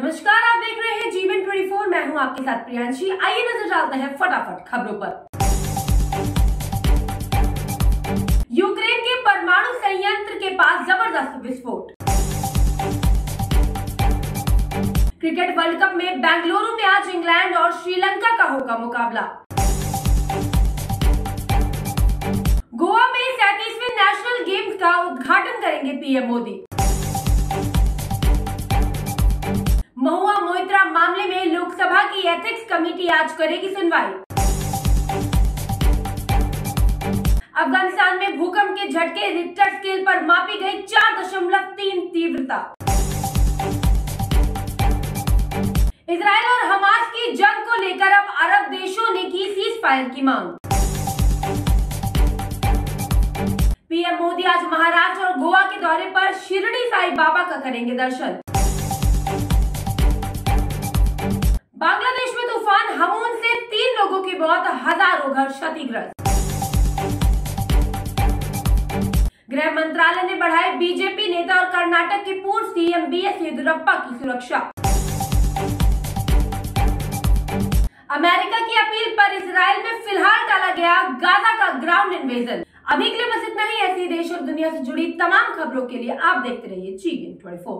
नमस्कार, आप देख रहे हैं जीवन 24। मैं हूं आपके साथ प्रियांशी। आइए नजर डालते हैं फटाफट खबरों पर। यूक्रेन के परमाणु संयंत्र के पास जबरदस्त विस्फोट। क्रिकेट वर्ल्ड कप में बेंगलुरु में आज इंग्लैंड और श्रीलंका का होगा मुकाबला। गोवा में 37वें नेशनल गेम्स का उद्घाटन करेंगे पीएम मोदी। महुआ मोइत्रा मामले में लोकसभा की एथिक्स कमेटी आज करेगी सुनवाई। अफगानिस्तान में भूकंप के झटके रिक्टर स्केल पर मापी गई 4.3 तीव्रता। इजराइल और हमास की जंग को लेकर अब अरब देशों ने की सीज फायर की मांग। पीएम मोदी आज महाराष्ट्र और गोवा के दौरे पर शिरडी साईं बाबा का करेंगे दर्शन। बांग्लादेश में तूफान हमून से 3 लोगों की मौत, हजारों घर क्षतिग्रस्त। गृह मंत्रालय ने बढ़ाए बीजेपी नेता और कर्नाटक के पूर्व सीएम बी एस येदियुरप्पा की सुरक्षा। अमेरिका की अपील पर इजराइल में फिलहाल टाला गया गाजा का ग्राउंड इन्वेजन। अभी के लिए बस इतना ही। ऐसी देश और दुनिया से जुड़ी तमाम खबरों के लिए आप देखते रहिए जीवन 24।